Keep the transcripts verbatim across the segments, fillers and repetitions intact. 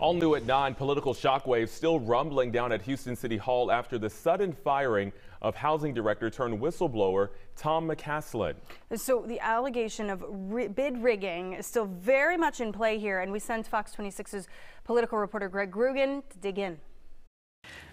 All new at nine, political shockwaves still rumbling down at Houston City Hall after the sudden firing of housing director turned whistleblower Tom McCasland. So the allegation of ri bid rigging is still very much in play here, and we sent Fox twenty-six's political reporter Greg Groogan to dig in.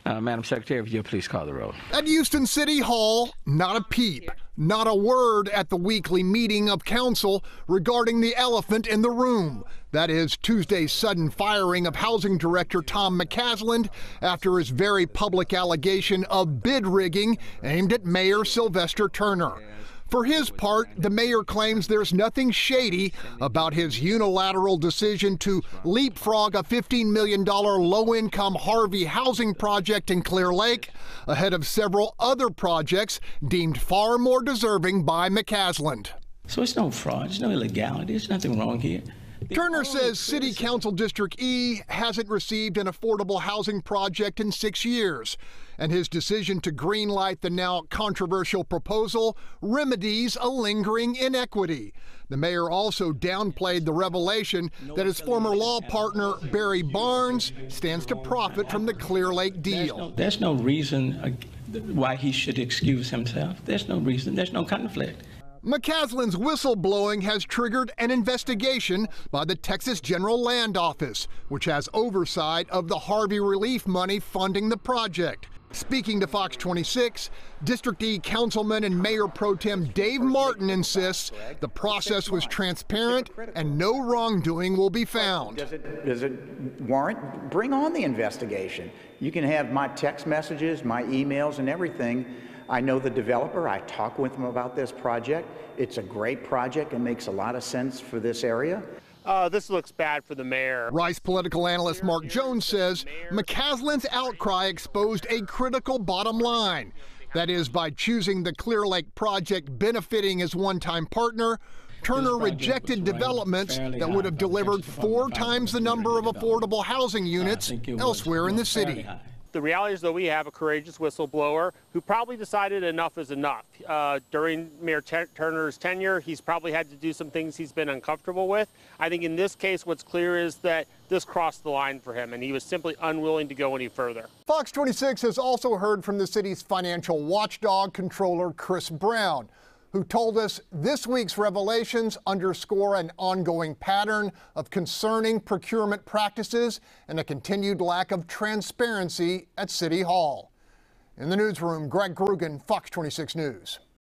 Uh, Madam Secretary, if you'll please call the roll. At Houston City Hall, not a peep, not a word at the weekly meeting of council regarding the elephant in the room. That is Tuesday's sudden firing of housing director Tom McCasland after his very public allegation of bid rigging aimed at Mayor Sylvester Turner. For his part, the mayor claims there's nothing shady about his unilateral decision to leapfrog a fifteen million dollar low-income Harvey housing project in Clear Lake, ahead of several other projects deemed far more deserving by McCasland. So it's no fraud, it's no illegality, there's nothing wrong here. Turner says City Council District E hasn't received an affordable housing project in six years, and his decision to greenlight the now controversial proposal remedies a lingering inequity. The mayor also downplayed the revelation that his former law partner, Barry Barnes, stands to profit from the Clear Lake deal. There's no, there's no reason why he should excuse himself. There's no reason, there's no conflict. McCasland's whistleblowing has triggered an investigation by the Texas General Land Office, which has oversight of the Harvey relief money funding the project. Speaking to Fox twenty-six, District E Councilman and Mayor Pro Tem Dave Martin insists the process was transparent and no wrongdoing will be found. Does it, does it warrant? Bring on the investigation. You can have my text messages, my emails, and everything. I know the developer. I talk with him about this project. It's a great project and makes a lot of sense for this area. Uh, this looks bad for the mayor. Rice political analyst Mark Jones says McCasland's outcry exposed a critical bottom line. That is, by choosing the Clear Lake project benefiting his one-time partner, Turner rejected developments that would have delivered four times the number of affordable housing units elsewhere in the city. The reality is, though, we have a courageous whistleblower who probably decided enough is enough. Uh, during Mayor Turner's tenure, he's probably had to do some things he's been uncomfortable with. I think in this case, what's clear is that this crossed the line for him, and he was simply unwilling to go any further. Fox twenty-six has also heard from the city's financial watchdog controller, Chris Brown, who told us this week's revelations underscore an ongoing pattern of concerning procurement practices and a continued lack of transparency at City Hall. In the newsroom, Greg Groogan, Fox twenty-six News.